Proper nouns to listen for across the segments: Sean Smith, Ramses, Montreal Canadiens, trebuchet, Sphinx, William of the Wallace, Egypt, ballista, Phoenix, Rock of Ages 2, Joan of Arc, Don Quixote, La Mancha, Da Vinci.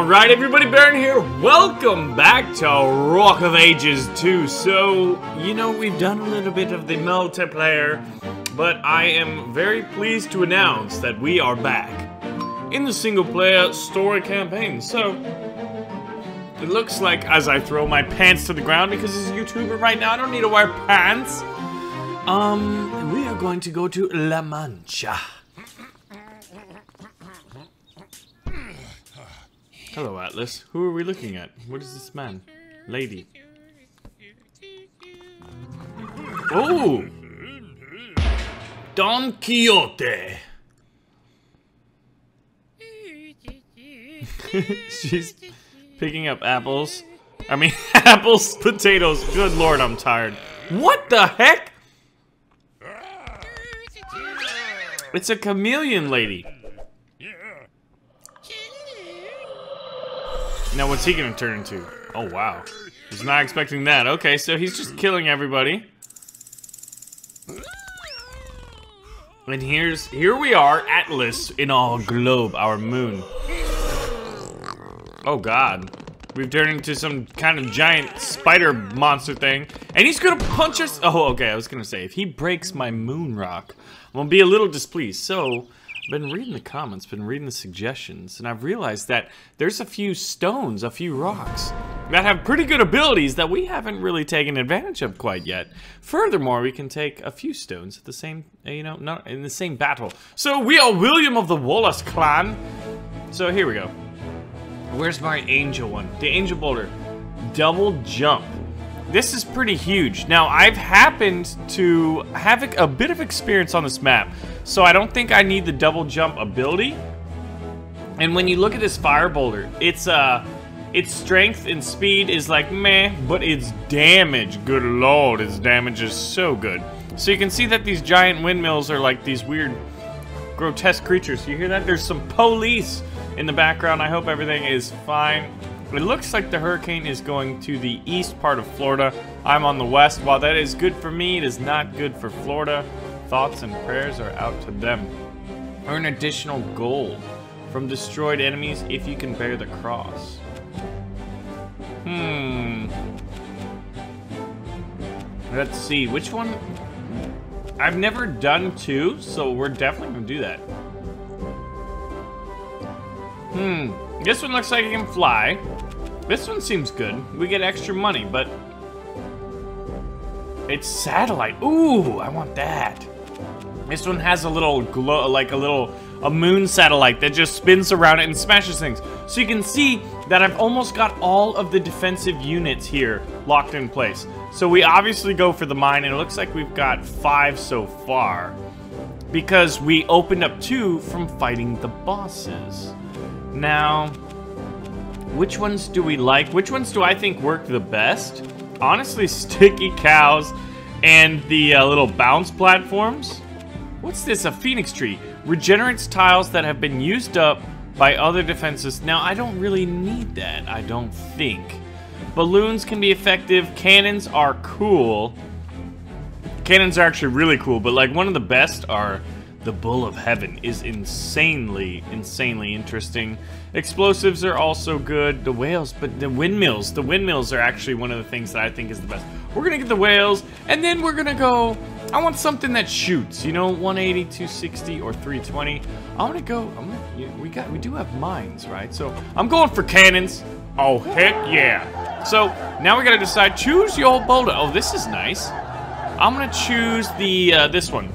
Alright everybody, Baron here, welcome back to Rock of Ages 2. So, you know, we've done a little bit of the multiplayer, but I am very pleased to announce that we are back in the single player story campaign. So, it looks like as I throw my pants to the ground, because as a YouTuber right now I don't need to wear pants. We are going to go to La Mancha. Hello, Atlas. Who are we looking at? What is this man? Lady. Oh! Don Quixote! She's picking up apples. I mean, apples, potatoes. Good lord, I'm tired. What the heck? It's a chameleon lady. Now what's he gonna turn into? Oh wow. Was not expecting that. Okay, so he's just killing everybody. And here we are, Atlas in our globe, our moon. Oh god. We've turned into some kind of giant spider monster thing. And he's gonna punch us. Oh, okay, I was gonna say, if he breaks my moon rock, I'm gonna be a little displeased. So been reading the comments, been reading the suggestions, and I've realized that there's a few stones, a few rocks, that have pretty good abilities that we haven't really taken advantage of quite yet. Furthermore, we can take a few stones at the same, you know, not in the same battle. So we are William of the Wallace clan. So here we go. Where's my angel one? The angel boulder. Double jump. This is pretty huge. Now, I've happened to have a bit of experience on this map, so I don't think I need the double jump ability. And when you look at this fire boulder, its strength and speed is like meh, but its damage, good lord, its damage is so good. So you can see that these giant windmills are like these weird, grotesque creatures. You hear that? There's some police in the background. I hope everything is fine. It looks like the hurricane is going to the east part of Florida. I'm on the west. While that is good for me, it is not good for Florida. Thoughts and prayers are out to them. Earn additional gold from destroyed enemies if you can bear the cross. Let's see, which one? I've never done two, so we're definitely gonna do that. This one looks like it can fly. This one seems good. We get extra money, but it's satellite. Ooh, I want that. This one has a little glow, like a moon satellite that just spins around it and smashes things. So you can see that I've almost got all of the defensive units here locked in place. So we obviously go for the mine, and it looks like we've got 5 so far because we opened up 2 from fighting the bosses. Now, which ones do we like? Which ones do I think work the best? Honestly, sticky cows and the little bounce platforms. What's this? A phoenix tree. Regenerates tiles that have been used up by other defenses. Now, I don't really need that, I don't think. Balloons can be effective. Cannons are cool. Cannons are actually really cool, but like one of the best are... The Bull of Heaven is insanely interesting. Explosives are also good. The whales, but the windmills are actually one of the things that I think is the best. We're gonna get the whales, and then we're gonna go, I want something that shoots, you know, 180, 260, or 320. We do have mines, right? So I'm going for cannons. Oh, heck yeah. So now we gotta decide, choose your old boulder. Oh, this is nice. I'm gonna choose the, this one.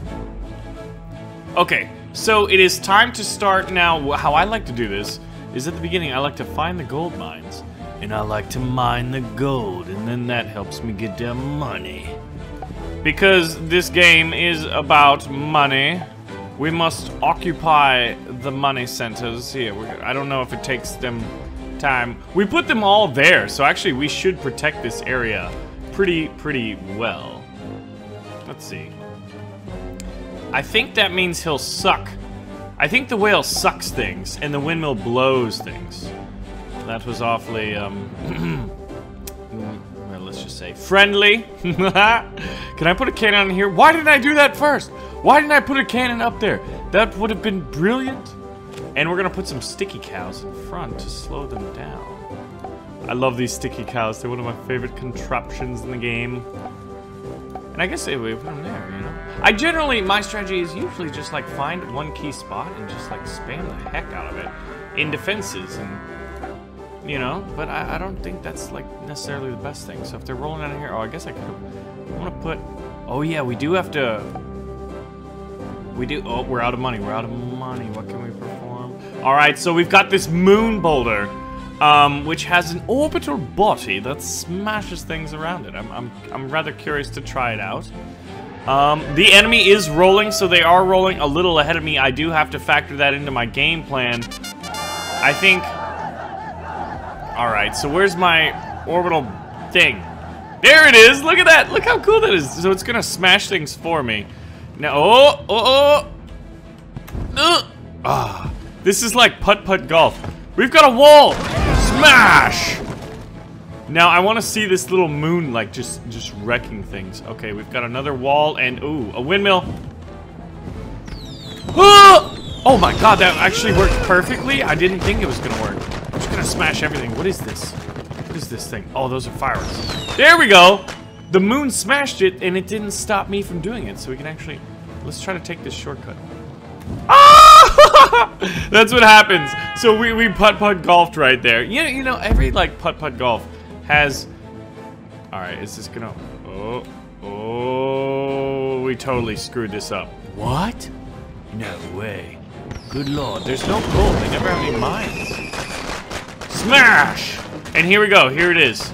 Okay, so it is time to start now. How I like to do this is at the beginning, I like to find the gold mines, and I like to mine the gold, and then that helps me get the money. Because this game is about money, we must occupy the money centers here. I don't know if it takes them time. We put them all there, so actually we should protect this area pretty well. Let's see. I think that means he'll suck. I think the whale sucks things, and the windmill blows things. That was awfully, well, let's just say friendly. Can I put a cannon on here? Why didn't I do that first? Why didn't I put a cannon up there? That would have been brilliant. And we're gonna put some sticky cows in front to slow them down. I love these sticky cows. They're one of my favorite contraptions in the game. And I guess we put them there, you know? I generally, my strategy is usually just like find one key spot and just like spam the heck out of it in defenses and, you know, but I don't think that's like necessarily the best thing. So if they're rolling out of here, oh, I guess I could, I wanna put, oh yeah, we do have to, we do, oh, we're out of money, we're out of money. What can we perform? All right, so we've got this moon boulder, which has an orbital body that smashes things around it. I'm rather curious to try it out. The enemy is rolling, so they are rolling a little ahead of me. I do have to factor that into my game plan, I think. All right, so where's my orbital thing? There it is, look at that, look how cool that is. So it's gonna smash things for me. Now, oh, oh, oh. Ah, this is like putt-putt golf. We've got a wall, smash! Now I want to see this little moon like just wrecking things. Okay, we've got another wall and ooh, a windmill. Ah! Oh my god, that actually worked perfectly. I didn't think it was gonna work. I'm just gonna smash everything. What is this? What is this thing? Oh, those are fireworks. There we go! The moon smashed it and it didn't stop me from doing it, so we can actually, let's try to take this shortcut. Ah! That's what happens. So we putt-putt golfed right there. Yeah, you know, every like putt-putt golf has, all right, is this gonna, oh, oh, we totally screwed this up. What? No way. Good lord, there's no gold, they never have any mines. Smash! And here we go, here it is.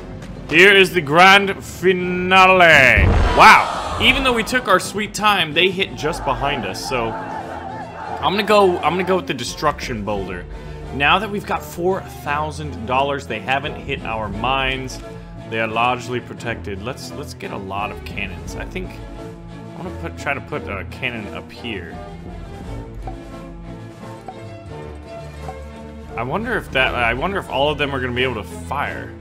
Here is the grand finale. Wow, even though we took our sweet time, they hit just behind us, so I'm gonna go with the destruction boulder. Now that we've got $4,000, they haven't hit our mines. They are largely protected. Let's get a lot of cannons. I think I wanna try to put a cannon up here. I wonder if all of them are gonna be able to fire.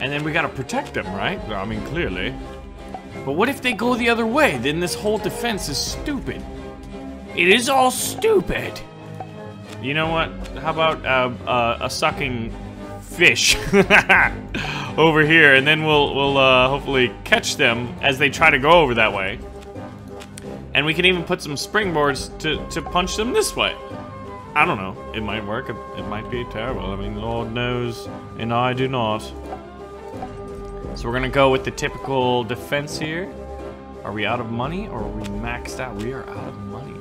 And then we gotta protect them, right? I mean, clearly. But what if they go the other way? Then this whole defense is stupid. It is all stupid. You know what? How about a sucking fish over here, and then we'll hopefully catch them as they try to go over that way. And we can even put some springboards to punch them this way. I don't know. It might work. It might be terrible. I mean, Lord knows, and I do not. So we're gonna go with the typical defense here. Are we out of money or are we maxed out? We are out of money.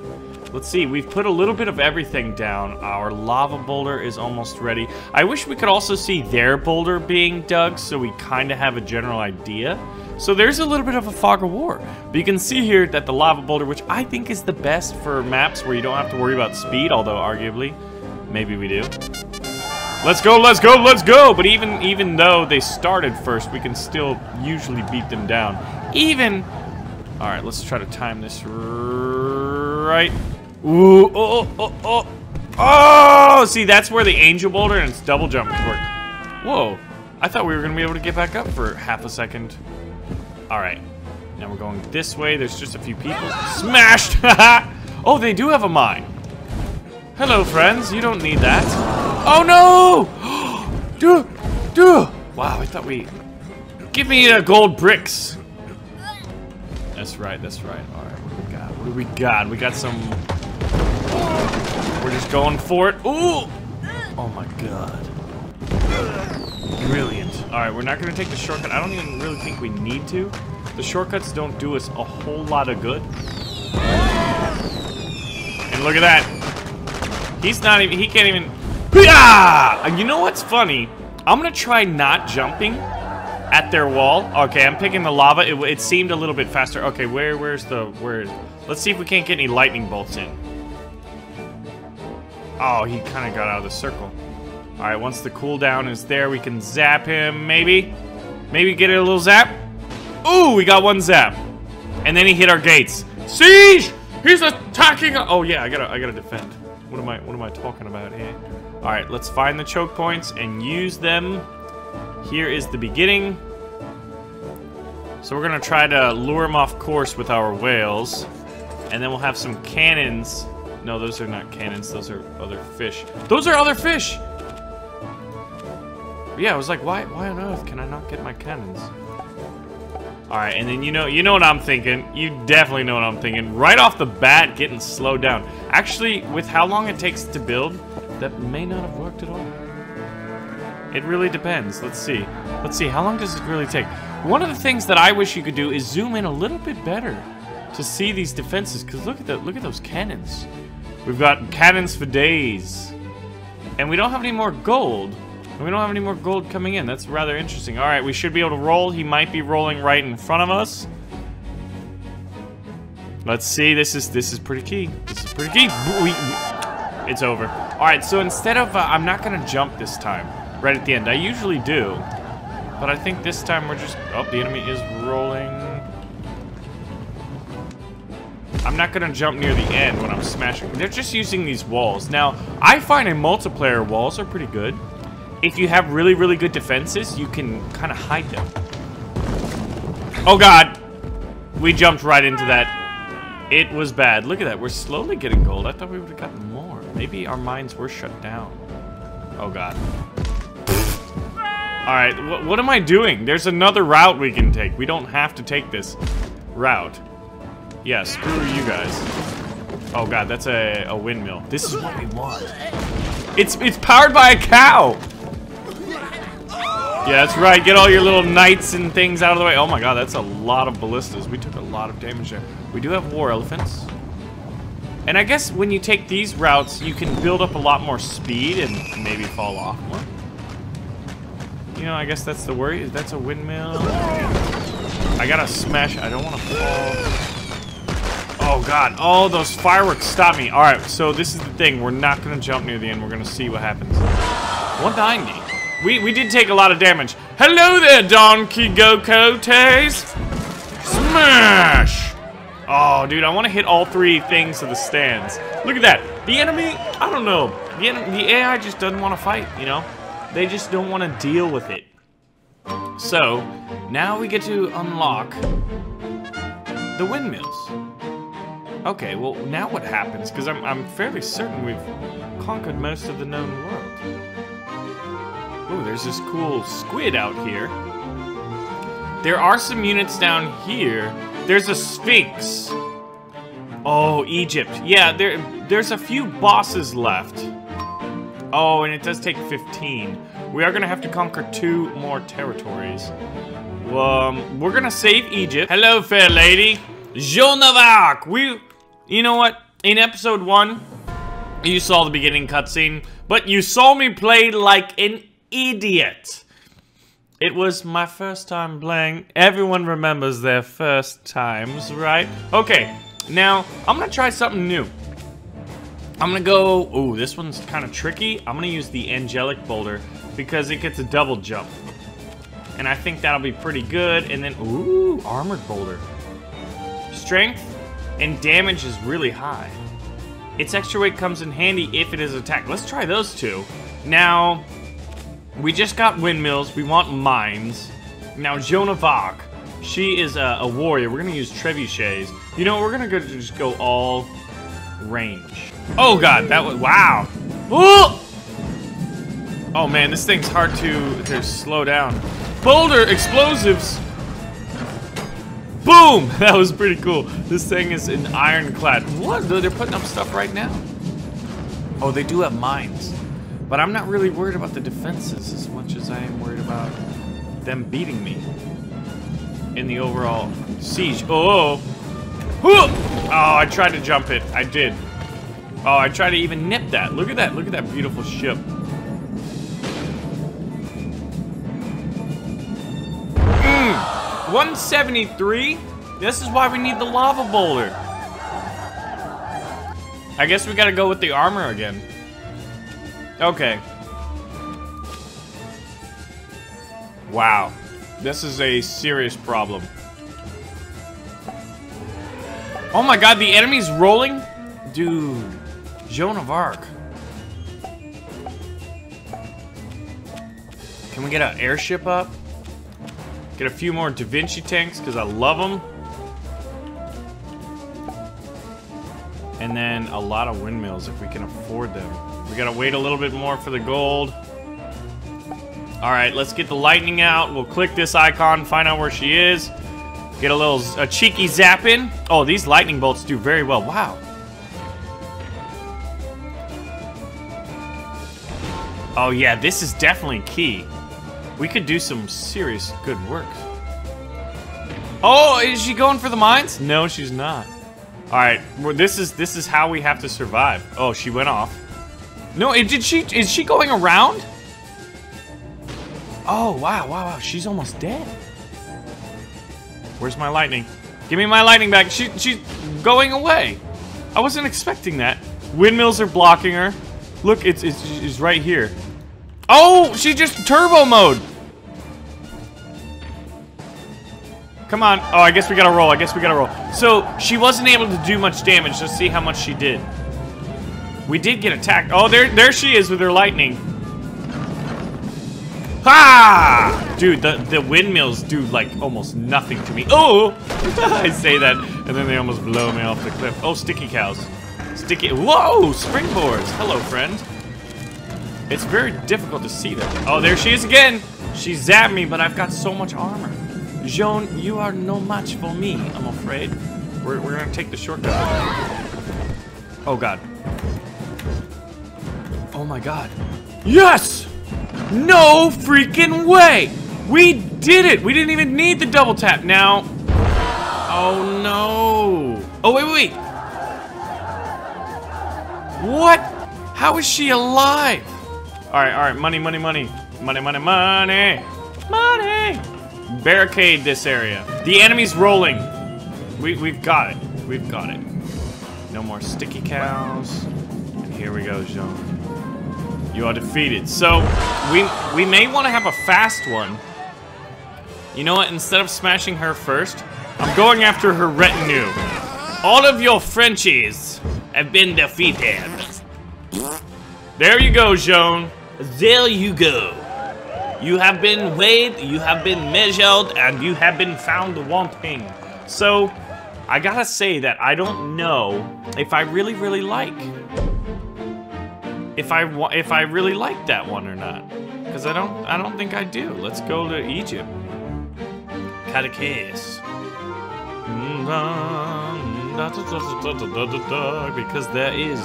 Let's see, we've put a little bit of everything down. Our lava boulder is almost ready. I wish we could also see their boulder being dug so we kind of have a general idea. So there's a little bit of a fog of war. But you can see here that the lava boulder, which I think is the best for maps where you don't have to worry about speed, although arguably, maybe we do. Let's go, let's go, let's go! But even though they started first, we can still usually beat them down. Even... Alright, let's try to time this right. Ooh, oh, oh, oh, oh! See, that's where the angel boulder and its double jump work. Whoa, I thought we were going to be able to get back up for half a second. Alright, now we're going this way. There's just a few people. Smashed! Oh, they do have a mine. Hello, friends. You don't need that. Oh no! Duh, duh. Wow, I thought we... Give me gold bricks! That's right, that's right. Alright, what do we got? What do we got? We got some... We're just going for it. Ooh! Oh my god. Brilliant. Alright, we're not gonna take the shortcut. I don't even really think we need to. The shortcuts don't do us a whole lot of good. And look at that. He's not even... He can't even... Yeah! And you know what's funny? I'm gonna try not jumping at their wall. Okay, I'm picking the lava. It seemed a little bit faster. Okay, where's the... Let's see if we can't get any lightning bolts in. Oh, he kind of got out of the circle. All right, once the cooldown is there, we can zap him, maybe? Maybe get a little zap? Ooh, we got one zap. And then he hit our gates. Siege! He's attacking... Oh, yeah, I gotta defend. What am I talking about here? All right, let's find the choke points and use them. Here is the beginning. So we're gonna try to lure him off course with our whales. And then we'll have some cannons. No, those are not cannons. Those are other fish. Those are other fish! But yeah, I was like, why on earth can I not get my cannons? Alright, and then you know what I'm thinking. You definitely know what I'm thinking. Right off the bat, getting slowed down. Actually, with how long it takes to build, that may not have worked at all. It really depends. Let's see. Let's see, how long does it really take? One of the things that I wish you could do is zoom in a little bit better to see these defenses, because look at those cannons. We've got cannons for days. And we don't have any more gold. And we don't have any more gold coming in. That's rather interesting. Alright, we should be able to roll. He might be rolling right in front of us. Let's see. This is pretty key. This is pretty key. It's over. Alright, so instead of... I'm not going to jump this time. Right at the end. I usually do. But I think this time we're just... Oh, the enemy is rolling. I'm not going to jump near the end when I'm smashing. They're just using these walls. Now, I find in multiplayer walls are pretty good. If you have really, really good defenses, you can kind of hide them. Oh, God. We jumped right into that. It was bad. Look at that. We're slowly getting gold. I thought we would have gotten more. Maybe our mines were shut down. Oh, God. All right. What am I doing? There's another route we can take. We don't have to take this route. Yeah, screw you guys. Oh, God. That's a windmill. This is what we want. It's powered by a cow. Yeah, that's right. Get all your little knights and things out of the way. Oh my God, that's a lot of ballistas. We took a lot of damage there. We do have war elephants. And I guess when you take these routes, you can build up a lot more speed and maybe fall off more. You know, I guess that's the worry. That's a windmill. I gotta smash. I don't want to fall. Oh God. Oh, those fireworks stopped me. All right, so this is the thing. We're not going to jump near the end. We're going to see what happens. 190. We did take a lot of damage. Hello there, Don Quixote. Smash! Oh, dude, I want to hit all three things to the stands. Look at that. The enemy, I don't know. The AI just doesn't want to fight, you know? They just don't want to deal with it. So, now we get to unlock the windmills. Okay, well, now what happens? Because I'm fairly certain we've conquered most of the known world. Ooh, there's this cool squid out here. There are some units down here. There's a sphinx. Oh, Egypt. Yeah, there's a few bosses left. Oh, and it does take 15. We are going to have to conquer 2 more territories. We're going to save Egypt. Hello, fair lady. Joan of Arc. You know what? In episode 1, you saw the beginning cutscene, but you saw me play like an idiot. It was my first time playing. Everyone remembers their first times, right? Okay, now I'm gonna try something new. I'm gonna go, ooh, this one's kind of tricky. I'm gonna use the angelic boulder because it gets a double jump. And I think that'll be pretty good. And then, ooh, armored boulder. Strength and damage is really high. Its extra weight comes in handy if it is attacked. Let's try those two. Now, we just got windmills. We want mines. Now, Joan of Arc. She is a warrior. We're going to use trebuchets. You know, we're going to just go all range. Oh, God. That was... Wow. Ooh! Oh, man. This thing's hard to slow down. Boulder explosives. Boom! That was pretty cool. This thing is an ironclad. What? They're putting up stuff right now. Oh, they do have mines. But I'm not really worried about the defenses as much as I am worried about them beating me in the overall siege. Oh! Oh, I tried to jump it. I did. Oh, I tried to even nip that. Look at that. Look at that beautiful ship. Mm, 173? This is why we need the lava boulder. I guess we gotta go with the armor again. Okay. Wow. This is a serious problem. Oh my God, the enemy's rolling? Dude. Joan of Arc. Can we get an airship up? Get a few more Da Vinci tanks, because I love them. and then a lot of windmills if we can afford them. We gotta wait a little bit more for the gold. Alright, let's get the lightning out. We'll click this icon, find out where she is. Get a cheeky zap in. Oh, these lightning bolts do very well. Wow. Oh yeah, this is definitely key. We could do some serious good work. Oh, is she going for the mines? No, she's not. Alright, well, this is how we have to survive. Oh, she went off. No, is she going around? Oh, wow, wow, wow, she's almost dead. Where's my lightning? Give me my lightning back. She's going away. I wasn't expecting that. Windmills are blocking her. Look, it's right here. Oh, she just turbo mode. Come on. Oh, I guess we gotta roll. I guess we gotta roll. So, she wasn't able to do much damage. Let's see how much she did. We did get attacked. Oh, there she is with her lightning. Ha! Dude, the windmills do, like, almost nothing to me. Oh! I say that, and then they almost blow me off the cliff. Oh, sticky cows. Sticky... Whoa! Springboards! Hello, friend. It's very difficult to see them. Oh, there she is again! She zapped me, but I've got so much armor. Joan, you are no match for me, I'm afraid. We're gonna take the shortcut. Oh, God. Oh, my God. Yes! No freaking way! We did it! We didn't even need the double tap now. Oh no! Oh wait! What? How is she alive? Alright, money! Barricade this area. The enemy's rolling. We've got it. We've got it. No more sticky cows. And here we go, Jean. You are defeated. So, we may want to have a fast one. You know what? Instead of smashing her first, I'm going after her retinue. All of your Frenchies have been defeated. There you go, Joan. There you go. You have been weighed, you have been measured, and you have been found wanting. So, I gotta say that I don't know if I really like... If I really like that one or not, because I don't think I do. Let's go to Egypt. Catechis. Because there is,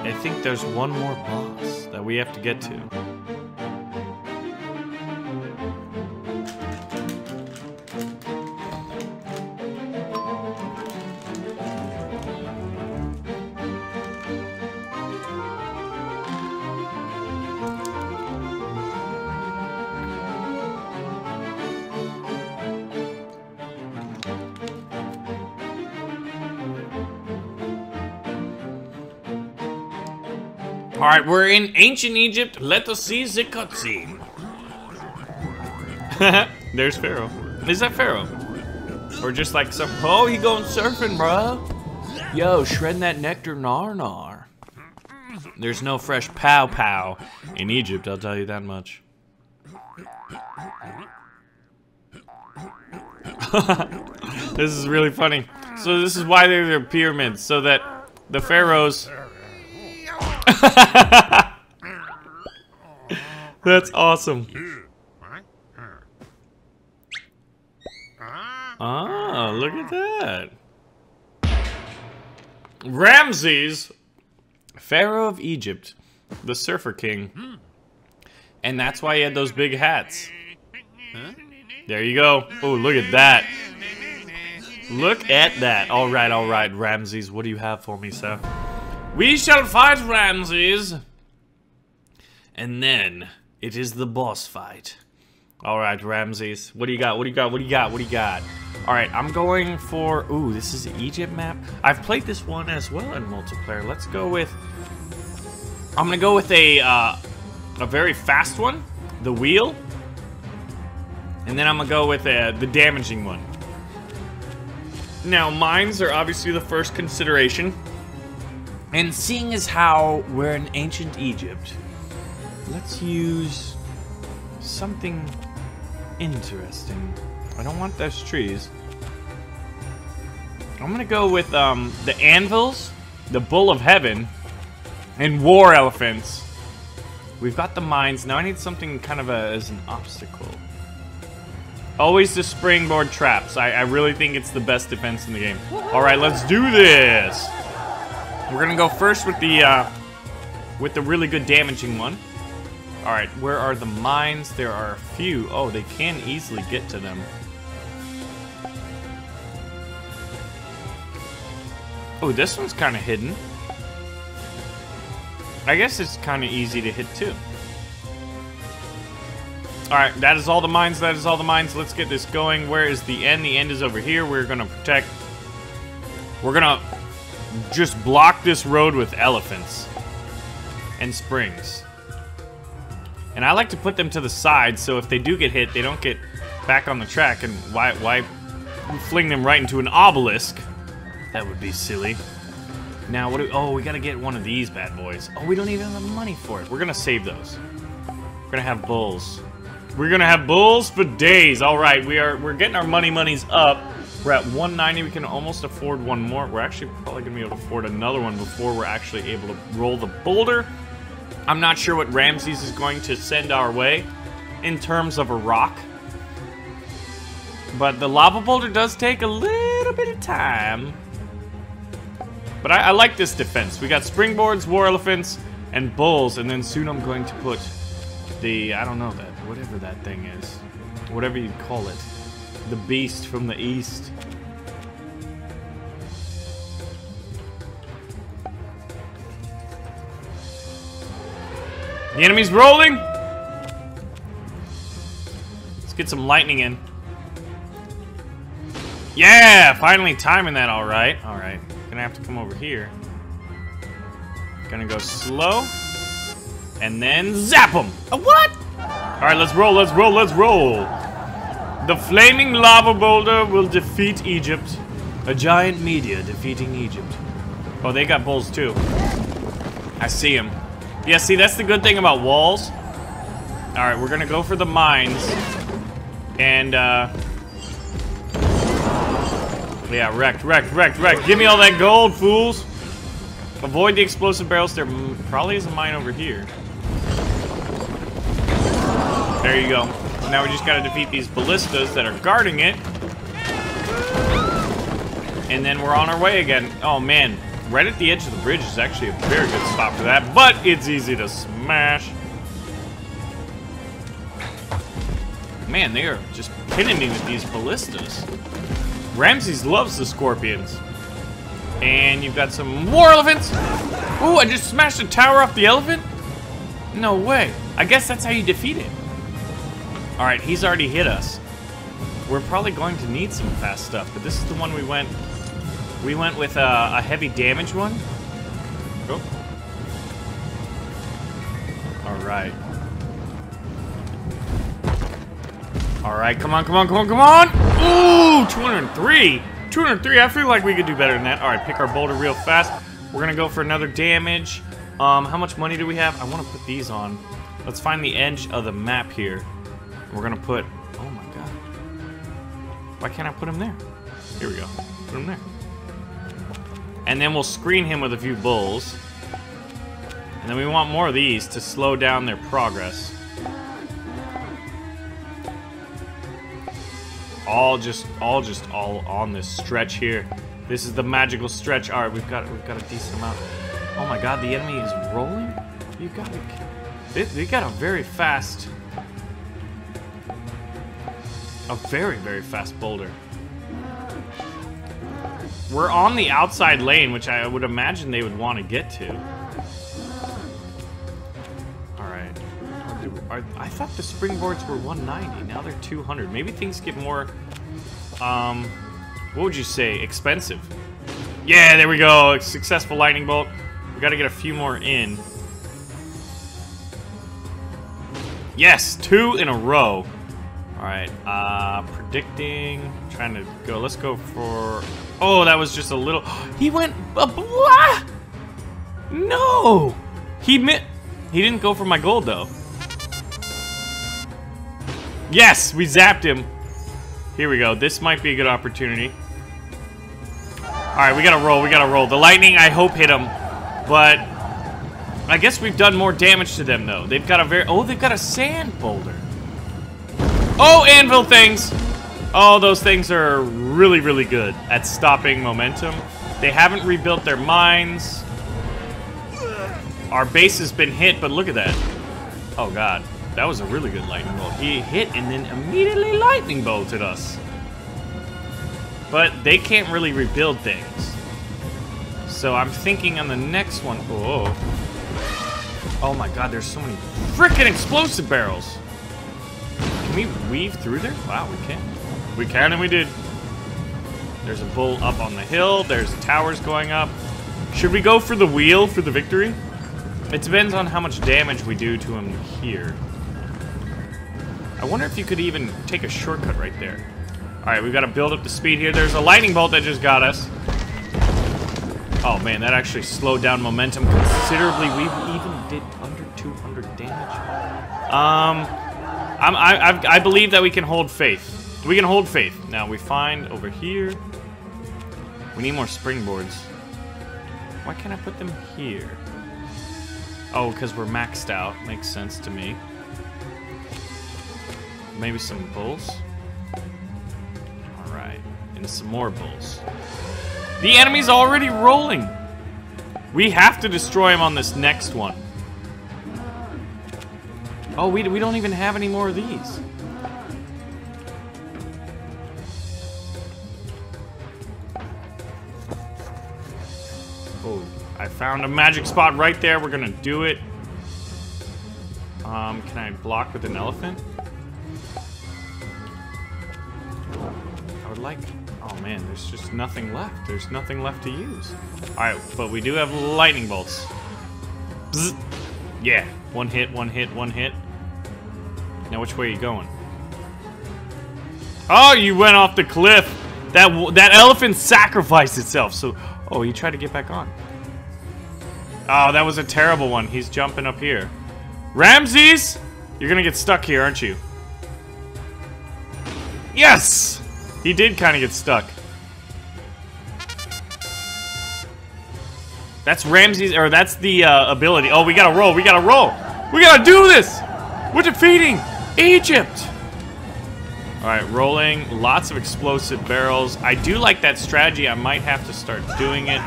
I think there's one more boss that we have to get to. Alright, we're in ancient Egypt. Let us see the cutscene. There's Pharaoh. Is that Pharaoh? Or just like some... Oh, he going surfing, bro. Yo, shred that nectar nar-nar. There's no fresh pow-pow in Egypt, I'll tell you that much. This is really funny. So this is why they're pyramids, so that the pharaohs... That's awesome. Ah, look at that. Ramses, Pharaoh of Egypt, the Surfer King. And that's why he had those big hats. Huh? There you go. Oh, look at that. Look at that. Alright, Ramses, what do you have for me, sir? We shall fight Ramses, and then it is the boss fight. All right, Ramses, what do you got? What do you got? What do you got? What do you got? All right, I'm going for. Ooh, this is the Egypt map. I've played this one as well in multiplayer. Let's go with. I'm gonna go with a very fast one, the wheel, and then I'm gonna go with the damaging one. Now, mines are obviously the first consideration. And seeing as how we're in ancient Egypt, let's use something interesting. I don't want those trees. I'm gonna go with the anvils the Bull of Heaven, and War Elephants. We've got the mines. Now I need something kind of as an obstacle. Always the springboard traps. I really think it's the best defense in the game. Alright, let's do this! We're gonna go first with the really good damaging one. Alright, where are the mines? There are a few. Oh, they can easily get to them. Oh, this one's kind of hidden. I guess it's kind of easy to hit, too. Alright, that is all the mines. That is all the mines. Let's get this going. Where is the end? The end is over here. We're going to protect. We're going to just block this road with elephants and springs. And I like to put them to the side, so if they do get hit, they don't get back on the track. And why fling them right into an obelisk? That would be silly. Now, what do we... Oh, we gotta get one of these bad boys. Oh, we don't even have the money for it. We're gonna save those. We're gonna have bulls. We're gonna have bulls for days. Alright, we're getting our monies up. We're at 190. We can almost afford one more. We're actually probably gonna be able to afford another one before we're actually able to roll the boulder. I'm not sure what Ramses is going to send our way in terms of a rock. But the lava boulder does take a little bit of time. But I like this defense. We got springboards, war elephants, and bulls, and then soon I'm going to put the, I don't know, that, whatever that thing is. Whatever you call it. The beast from the east. The enemy's rolling! Let's get some lightning in. Yeah! Finally timing that alright. Alright. Gonna have to come over here. Gonna go slow. And then zap him! A what? Alright, let's roll, let's roll, let's roll! The flaming lava boulder will defeat Egypt. A giant meteor defeating Egypt. Oh, they got bulls too. I see him. Yeah, see, that's the good thing about walls. Alright, we're gonna go for the mines. And, yeah, wrecked. Give me all that gold, fools. Avoid the explosive barrels. There probably is a mine over here. There you go. Now we just gotta defeat these ballistas that are guarding it. And then we're on our way again. Oh, man. Right at the edge of the bridge is actually a very good spot for that. But it's easy to smash. Man, they are just pinning me with these ballistas. Ramses loves the scorpions. And you've got some war elephants. Ooh, I just smashed a tower off the elephant? No way. I guess that's how you defeat it. Alright, he's already hit us. We're probably going to need some fast stuff, but this is the one we went... We went with a heavy damage one. Oh. Alright. Alright, come on, come on, come on, come on! Ooh, 203! 203, I feel like we could do better than that. Alright, pick our boulder real fast. We're gonna go for another damage. How much money do we have? I wanna put these on. Let's find the edge of the map here. We're gonna put... Oh my god. Why can't I put him there? Here we go. Put him there. And then we'll screen him with a few bulls. And then we want more of these to slow down their progress. All on this stretch here. This is the magical stretch. All right, we've got a decent amount. Oh my god, the enemy is rolling. You got to, they got a very, very fast boulder. We're on the outside lane, which I would imagine they would want to get to. All right. I thought the springboards were 190. Now they're 200. Maybe things get more, what would you say, expensive? Yeah, there we go. Successful lightning bolt. We got to get a few more in. Yes, 2 in a row. All right. Predicting. Trying to go. Let's go for... Oh, that was just a little... He went... Blah! No! He didn't go for my gold, though. Yes! We zapped him. Here we go. This might be a good opportunity. Alright, we gotta roll, we gotta roll. The lightning, I hope, hit them. But I guess we've done more damage to them, though. They've got a very... Oh, they've got a sand boulder. Oh, anvil things! Oh, those things are really, really good at stopping momentum. They haven't rebuilt their mines. Our base has been hit, but look at that. Oh, God. That was a really good lightning bolt. He hit and then immediately lightning bolted us. But they can't really rebuild things. So I'm thinking on the next one... Oh, oh my God, there's so many freaking explosive barrels. Can we weave through there? Wow, we can. We can and we did. There's a bull up on the hill. There's towers going up. Should we go for the wheel for the victory? It depends on how much damage we do to him here. I wonder if you could even take a shortcut right there. Alright, we've got to build up the speed here. There's a lightning bolt that just got us. Oh man, that actually slowed down momentum considerably. We even did under 200 damage. I believe that we can hold faith. We can hold faith. Now we find over here. We need more springboards. Why can't I put them here? Oh, because we're maxed out. Makes sense to me. Maybe some bulls? Alright. And some more bulls. The enemy's already rolling! We have to destroy him on this next one. Oh, we don't even have any more of these. Oh. I found a magic spot right there. We're gonna do it. Can I block with an elephant? I would like... Oh man, there's just nothing left. There's nothing left to use. Alright, but we do have lightning bolts. Bzz. Yeah. One hit, one hit, one hit. Now which way are you going? Oh, you went off the cliff! That elephant sacrificed itself, so... Oh, you tried to get back on. Oh, that was a terrible one. He's jumping up here. Ramses! You're gonna get stuck here, aren't you? Yes! He did kind of get stuck. That's Ramses, or that's the ability. Oh, we gotta roll, we gotta roll! We gotta do this! We're defeating Egypt! Alright, rolling. Lots of explosive barrels. I do like that strategy. I might have to start doing it.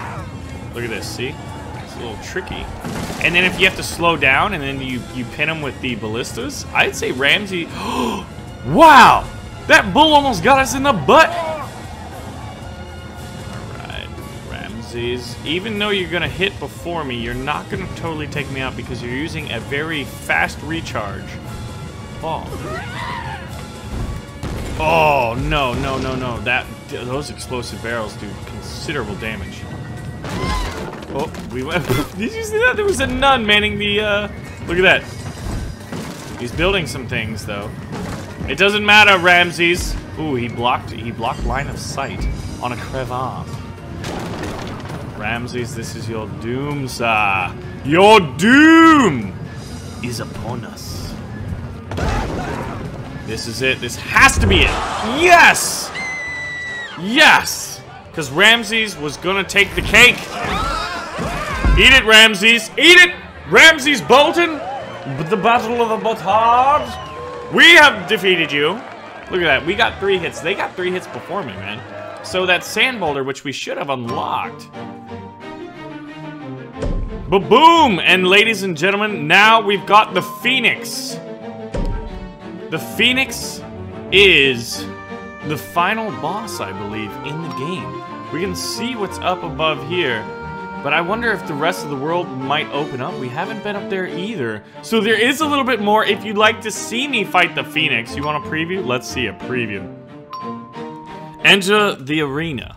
Look at this, see? A little tricky. And then if you have to slow down and then you pin him with the ballistas, I'd say Ramsey... Wow! That bull almost got us in the butt! Alright, Ramses. Even though you're gonna hit before me, you're not gonna totally take me out because you're using a very fast recharge ball. Oh, no, no, no, no. Those explosive barrels do considerable damage. Oh, we went. Did you see that? There was a nun manning the, Look at that. He's building some things, though. It doesn't matter, Ramses. Ooh, he blocked line of sight on a crevasse. Ramses, this is your doom, sir. Your doom is upon us. This is it. This has to be it. Yes! Yes! Because Ramses was gonna take the cake. Eat it, Ramses! Eat it! Ramses Bolton! The Battle of the Botards! We have defeated you! Look at that, we got 3 hits. They got 3 hits before me, man. So that sand boulder, which we should have unlocked... Ba-boom! And ladies and gentlemen, now we've got the Phoenix. The Phoenix is the final boss, I believe, in the game. We can see what's up above here. But I wonder if the rest of the world might open up. We haven't been up there either. So there is a little bit more. If you'd like to see me fight the Phoenix, you want a preview? Let's see a preview. Enter the arena.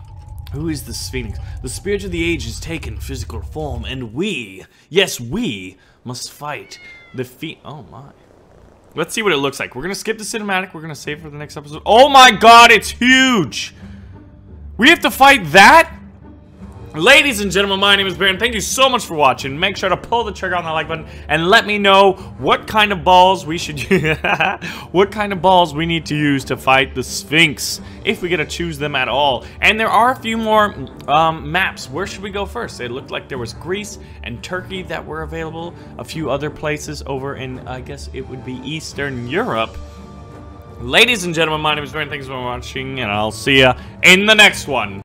Who is this Phoenix? The spirit of the age has taken physical form, and we, yes, we must fight the Phoenix. Oh my. Let's see what it looks like. We're gonna skip the cinematic. We're gonna save for the next episode. Oh my God, it's huge! We have to fight that? Ladies and gentlemen, my name is Baron. Thank you so much for watching. Make sure to pull the trigger on that like button and let me know what kind of balls we should use, what kind of balls we need to use to fight the Sphinx, if we get to choose them at all. And there are a few more maps. Where should we go first? It looked like there was Greece and Turkey that were available. A few other places over in, I guess it would be Eastern Europe. Ladies and gentlemen, my name is Baron. Thanks for watching, and I'll see you in the next one.